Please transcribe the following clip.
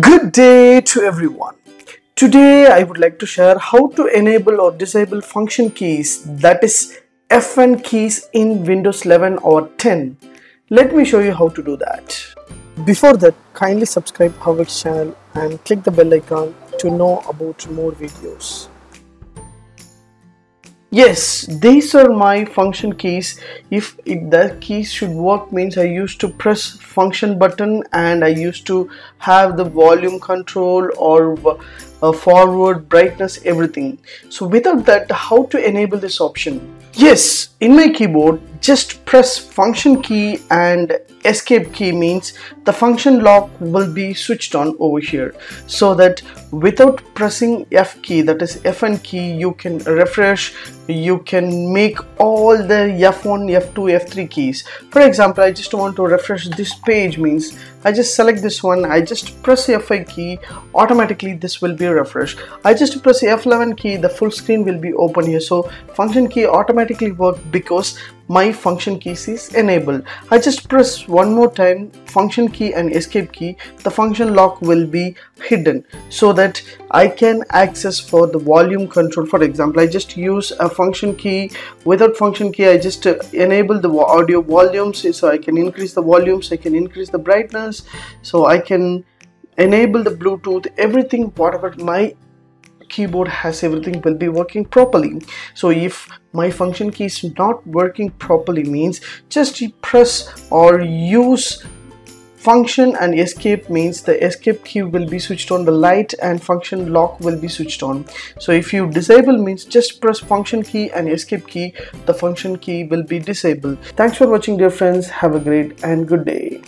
Good day to everyone. Today I would like to share how to enable or disable function keys, that is FN keys, in Windows 11 or 10. Let me show you how to do that. Before that, kindly subscribe HowXT channel and click the bell icon to know about more videos. Yes, these are my function keys. If the keys should work, means I used to press function button and I used to have the volume control or forward, brightness, everything. So without that, how to enable this option? Yes, in my keyboard, just press function key and escape key, means the function lock will be switched on over here, so that without pressing F key, that is FN key, you can refresh, you can make all the F1, F2, F3 keys. For example, I just want to refresh this page, means I just select this one, I just press F5 key, automatically this will be refreshed. I just press F11 key, the full screen will be open here. So function key automatically works because my function keys is enabled. I just press one more time function key and escape key, the function lock will be hidden, so that I can access for the volume control. For example, I just use a function key. Without function key, I just enable the audio volumes, so I can increase the volumes, I can increase the brightness, so I can enable the Bluetooth, everything, whatever my keyboard has, everything will be working properly. So if my function key is not working properly, means just press or use function and escape, means the escape key will be switched on, the light and function lock will be switched on. So if you disable, means just press function key and escape key, the function key will be disabled. Thanks for watching, dear friends. Have a great and good day.